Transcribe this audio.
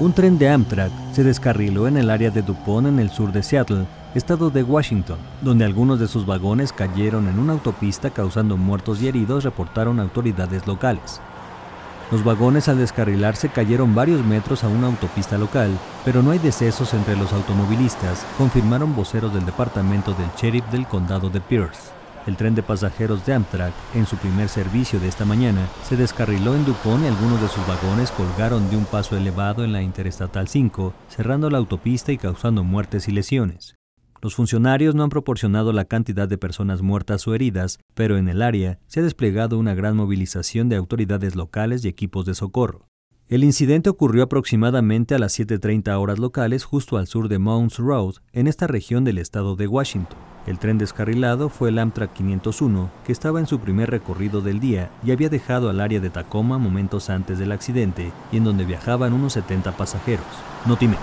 Un tren de Amtrak se descarriló en el área de DuPont en el sur de Seattle, estado de Washington, donde algunos de sus vagones cayeron en una autopista causando muertos y heridos, reportaron autoridades locales. Los vagones al descarrilarse cayeron varios metros a una autopista local, pero no hay decesos entre los automovilistas, confirmaron voceros del departamento del sheriff del condado de Pierce. El tren de pasajeros de Amtrak, en su primer servicio de esta mañana, se descarriló en DuPont y algunos de sus vagones colgaron de un paso elevado en la Interestatal 5, cerrando la autopista y causando muertes y lesiones. Los funcionarios no han proporcionado la cantidad de personas muertas o heridas, pero en el área se ha desplegado una gran movilización de autoridades locales y equipos de socorro. El incidente ocurrió aproximadamente a las 7:30 horas locales justo al sur de Mounts Road, en esta región del estado de Washington. El tren descarrilado fue el Amtrak 501, que estaba en su primer recorrido del día y había dejado al área de Tacoma momentos antes del accidente y en donde viajaban unos 70 pasajeros. Notimex.